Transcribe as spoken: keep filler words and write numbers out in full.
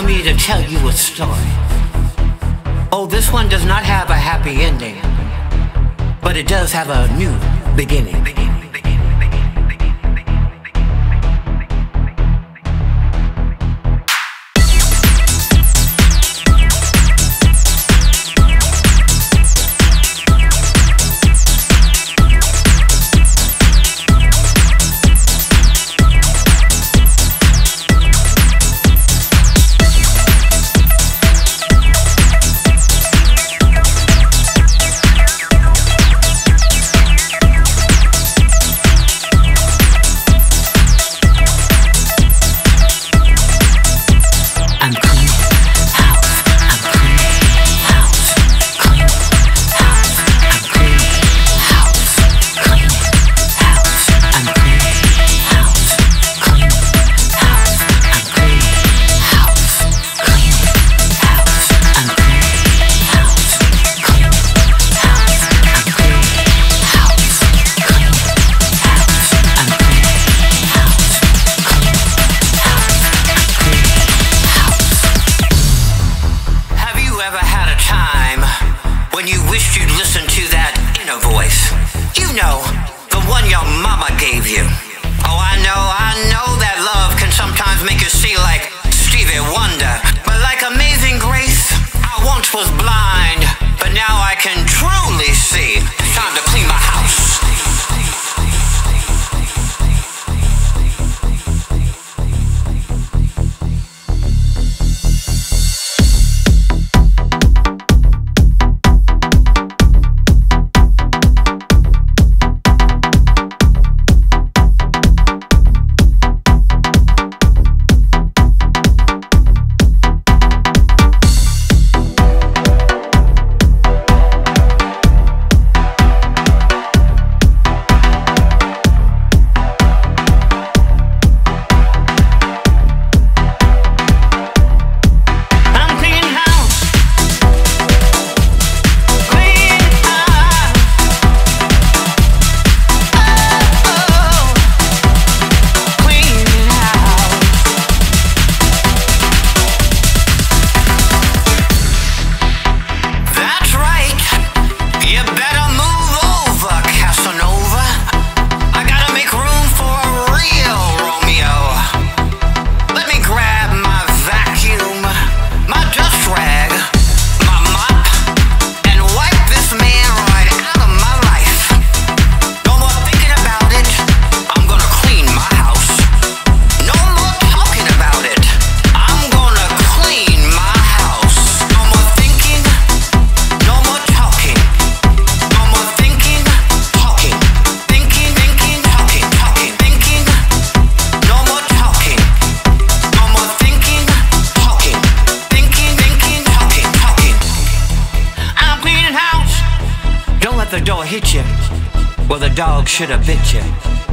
for me to tell you a story. Oh, this one does not have a happy ending, but it does have a new beginning. The door hit you, well, the dog should have bit you.